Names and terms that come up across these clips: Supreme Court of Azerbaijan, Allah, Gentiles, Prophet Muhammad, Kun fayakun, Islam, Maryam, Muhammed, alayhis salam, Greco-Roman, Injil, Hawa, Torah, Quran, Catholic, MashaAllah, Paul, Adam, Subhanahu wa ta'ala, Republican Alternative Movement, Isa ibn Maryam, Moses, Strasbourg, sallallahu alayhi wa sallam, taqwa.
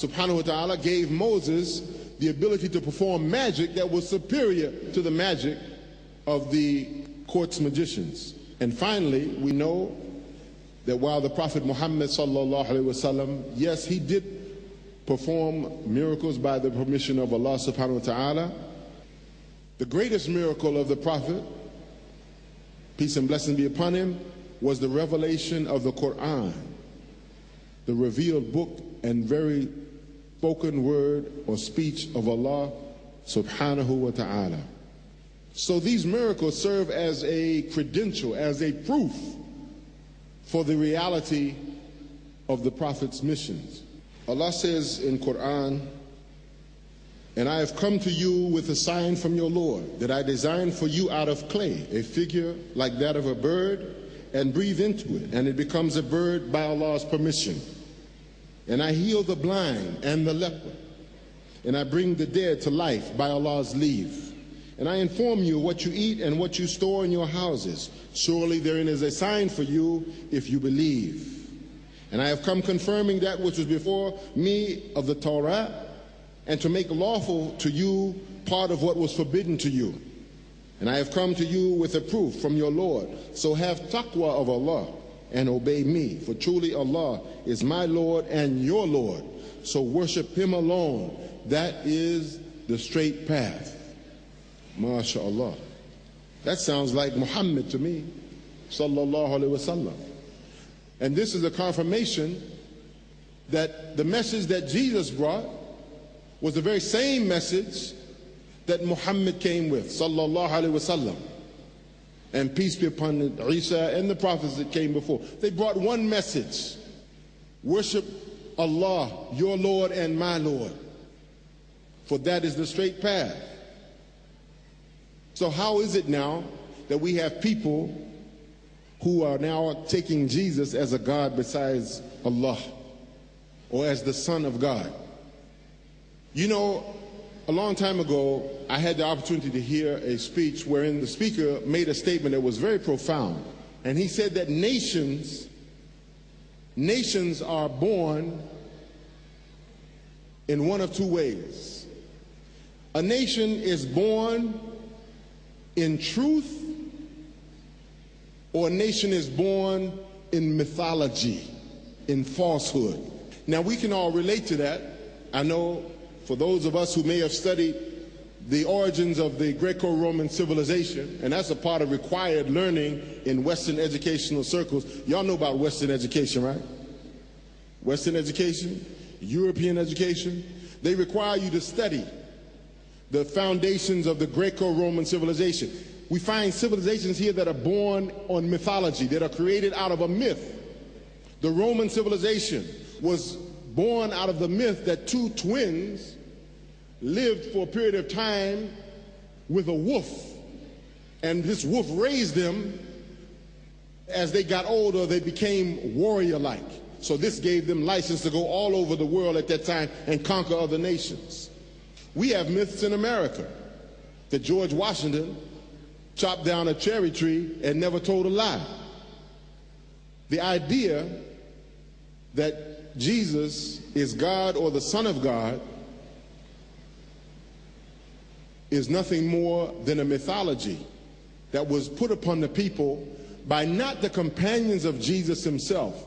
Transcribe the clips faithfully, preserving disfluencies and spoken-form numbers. Subhanahu wa ta'ala gave Moses the ability to perform magic that was superior to the magic of the court's magicians. And finally, we know that while the Prophet Muhammad sallallahu alayhi wa sallam, yes, he did perform miracles by the permission of Allah subhanahu wa ta'ala, the greatest miracle of the Prophet, peace and blessings be upon him, was the revelation of the Quran, the revealed book and very spoken word or speech of Allah subhanahu wa ta'ala. So these miracles serve as a credential, as a proof for the reality of the Prophet's missions. Allah says in Quran, "And I have come to you with a sign from your Lord that I designed for you out of clay, a figure like that of a bird, and breathe into it, and it becomes a bird by Allah's permission. And I heal the blind and the leper, and I bring the dead to life by Allah's leave. And I inform you what you eat and what you store in your houses. Surely therein is a sign for you if you believe. And I have come confirming that which was before me of the Torah, and to make lawful to you part of what was forbidden to you. And I have come to you with a proof from your Lord. So have taqwa of Allah and obey me, for truly Allah is my Lord and your Lord. So worship him alone. That is the straight path." MashaAllah. That sounds like Muhammad to me, sallallahu alayhi wa sallam. And this is a confirmation that the message that Jesus brought was the very same message that Muhammad came with, sallallahu alayhi wa sallam. And peace be upon Isa and the prophets that came before. They brought one message: worship Allah, your Lord and my Lord, for that is the straight path. So how is it now that we have people who are now taking Jesus as a God besides Allah, or as the Son of God? You know, a long time ago, I had the opportunity to hear a speech wherein the speaker made a statement that was very profound. And he said that nations, nations are born in one of two ways. A nation is born in truth, or a nation is born in mythology, in falsehood. Now we can all relate to that. I know for those of us who may have studied the origins of the Greco-Roman civilization, and that's a part of required learning in Western educational circles. Y'all know about Western education, right? Western education, European education, they require you to study the foundations of the Greco-Roman civilization. We find civilizations here that are born on mythology, that are created out of a myth. The Roman civilization was born out of the myth that two twins lived for a period of time with a wolf, and this wolf raised them. As they got older, they became warrior-like. So this gave them license to go all over the world at that time and conquer other nations. We have myths in America that George Washington chopped down a cherry tree and never told a lie. The idea that Jesus is God or the Son of God is nothing more than a mythology that was put upon the people by not the companions of Jesus himself,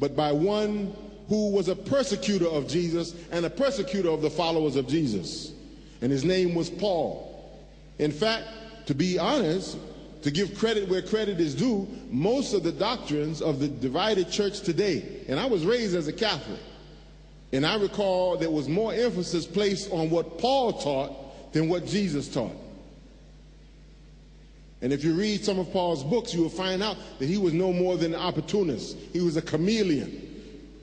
but by one who was a persecutor of Jesus and a persecutor of the followers of Jesus. And his name was Paul. In fact, to be honest, to give credit where credit is due, most of the doctrines of the divided church today, and I was raised as a Catholic, and I recall there was more emphasis placed on what Paul taught than what Jesus taught. And if you read some of Paul's books, you will find out that he was no more than an opportunist. He was a chameleon.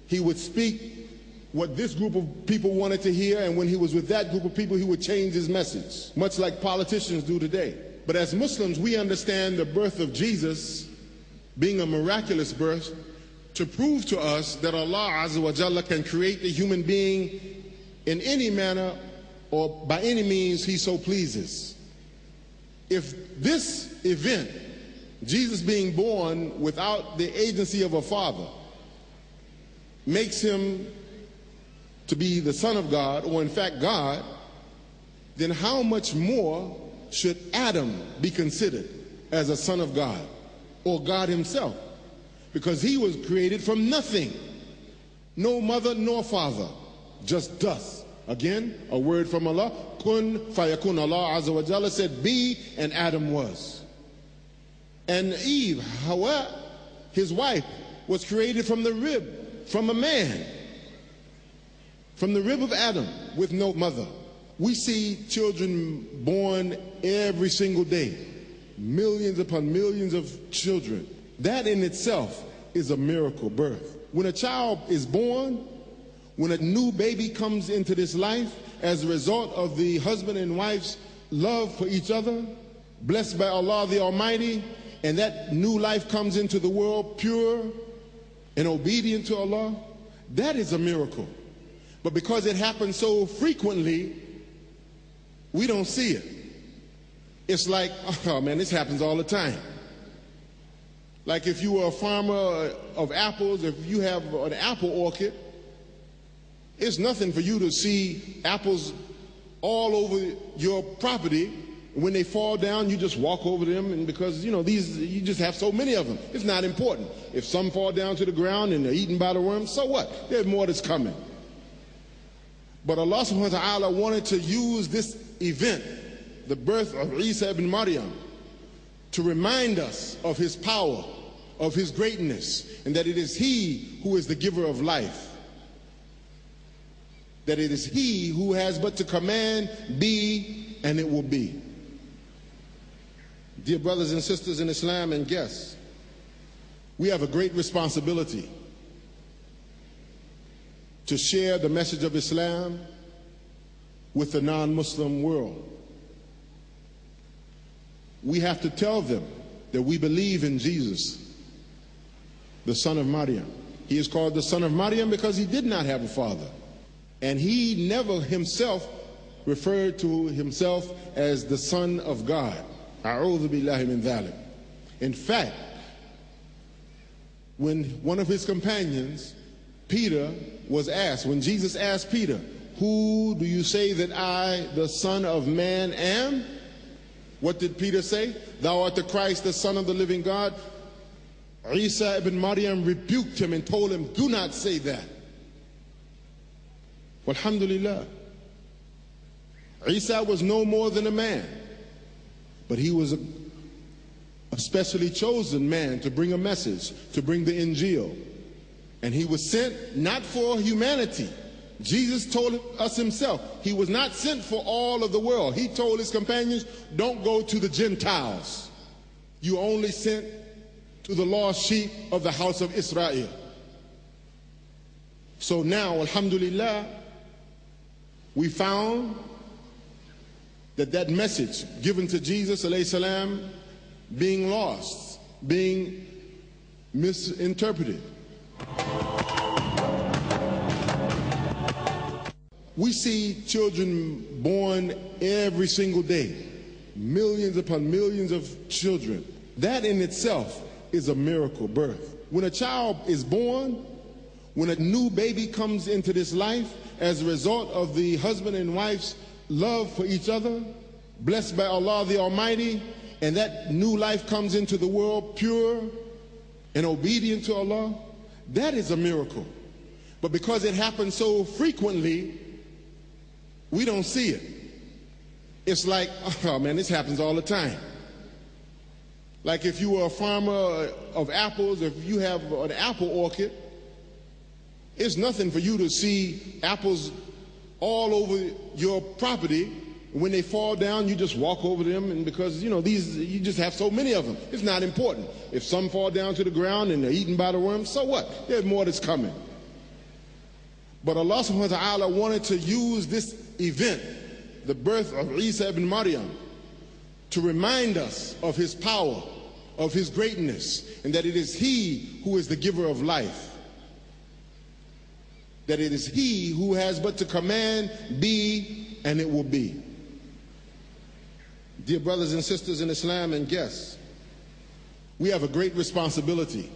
He would speak what this group of people wanted to hear, and when he was with that group of people, he would change his message, much like politicians do today. But as Muslims, we understand the birth of Jesus being a miraculous birth to prove to us that Allah Azza wa Jalla can create the human being in any manner or by any means he so pleases. If this event, Jesus being born without the agency of a father, makes him to be the Son of God, or in fact God, then how much more should Adam be considered as a son of God, or God himself? Because he was created from nothing, no mother nor father, just dust. Again, a word from Allah, Kun fayakun. Allah Azza wa Jalla said, be, and Adam was. And Eve, Hawa, his wife, was created from the rib, from a man, from the rib of Adam, with no mother. We see children born every single day, millions upon millions of children. That in itself is a miracle birth. When a child is born, when a new baby comes into this life as a result of the husband and wife's love for each other, blessed by Allah the Almighty, and that new life comes into the world pure and obedient to Allah, that is a miracle. But because it happens so frequently, we don't see it. It's like, oh man, this happens all the time. Like if you were a farmer of apples, if you have an apple orchid, it's nothing for you to see apples all over your property. When they fall down, you just walk over them, and because, you know, these, you just have so many of them. It's not important. If some fall down to the ground and they're eaten by the worms, so what? There's more that's coming. But Allah subhanahu wa ta'ala wanted to use this event, the birth of Isa ibn Maryam, to remind us of his power, of his greatness, and that it is he who is the giver of life. That it is he who has but to command, be, and it will be. Dear brothers and sisters in Islam and guests, we have a great responsibility to share the message of Islam with the non-Muslim world. We have to tell them that we believe in Jesus, the son of Maryam. He is called the son of Maryam because he did not have a father. And he never himself referred to himself as the son of God. A'udhu billahi min dhalik. In fact, when one of his companions, Peter, was asked, when Jesus asked Peter, who do you say that I, the son of man, am? What did Peter say? Thou art the Christ, the Son of the living God. Isa ibn Maryam rebuked him and told him, do not say that. Alhamdulillah. Isa was no more than a man, but he was a, a specially chosen man to bring a message, to bring the Injil. And he was sent not for humanity. Jesus told us himself, he was not sent for all of the world. He told his companions, don't go to the Gentiles. You only sent to the lost sheep of the house of Israel. So now, alhamdulillah, we found that that message given to Jesus, alayhis salam, being lost, being misinterpreted. We see children born every single day, millions upon millions of children. That in itself is a miracle birth. When a child is born, when a new baby comes into this life as a result of the husband and wife's love for each other, blessed by Allah the Almighty, and that new life comes into the world pure and obedient to Allah, that is a miracle. But because it happens so frequently, we don't see it. It's like, oh man, this happens all the time. Like if you were a farmer of apples, if you have an apple orchid, it's nothing for you to see apples all over your property. When they fall down, you just walk over them, and because, you know, these, you just have so many of them. It's not important. If some fall down to the ground and they're eaten by the worms, so what? There's more that's coming. But Allah subhanahu wa ta'ala wanted to use this event, the birth of Isa ibn Maryam, to remind us of his power, of his greatness, and that it is he who is the giver of life. That it is he who has but to command, be, and it will be. Dear brothers and sisters in Islam and guests, we have a great responsibility